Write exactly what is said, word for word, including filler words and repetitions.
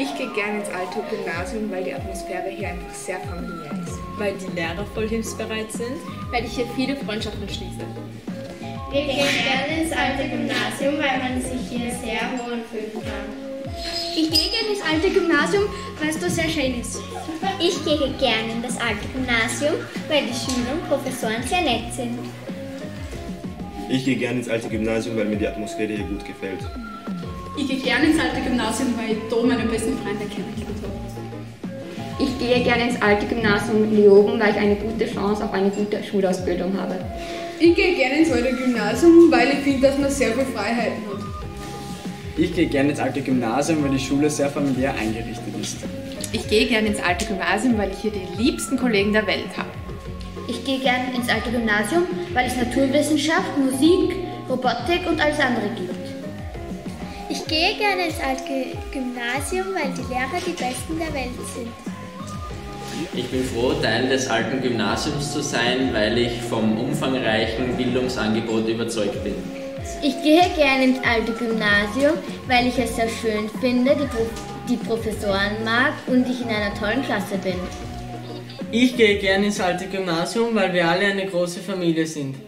Ich gehe gerne ins Alte Gymnasium, weil die Atmosphäre hier einfach sehr familiär ist. Weil die Lehrer voll hilfsbereit sind. Weil ich hier viele Freundschaften schließe. Wir gehen gerne ins Alte Gymnasium, weil man sich hier sehr wohl fühlen kann. Ich gehe gerne ins Alte Gymnasium, weil es da sehr schön ist. Ich gehe gerne in das Alte Gymnasium, weil die Schüler und Professoren sehr nett sind. Ich gehe gerne ins Alte Gymnasium, weil mir die Atmosphäre hier gut gefällt. Ich gehe gerne ins Alte Gymnasium, weil ich da meine besten Freunde kennengelernt habe. Ich gehe gerne ins Alte Gymnasium Leoben, weil ich eine gute Chance auf eine gute Schulausbildung habe. Ich gehe gerne ins Alte Gymnasium, weil ich finde, dass man sehr viel Freiheiten hat. Ich gehe gerne ins Alte Gymnasium, weil die Schule sehr familiär eingerichtet ist. Ich gehe gerne ins Alte Gymnasium, weil ich hier die liebsten Kollegen der Welt habe. Ich gehe gerne ins Alte Gymnasium, weil es Naturwissenschaft, Musik, Robotik und alles andere gibt. Ich gehe gerne ins Alte Gymnasium, weil die Lehrer die Besten der Welt sind. Ich bin froh, Teil des Alten Gymnasiums zu sein, weil ich vom umfangreichen Bildungsangebot überzeugt bin. Ich gehe gerne ins Alte Gymnasium, weil ich es sehr schön finde, die, Pro die Professoren mag und ich in einer tollen Klasse bin. Ich gehe gerne ins Alte Gymnasium, weil wir alle eine große Familie sind.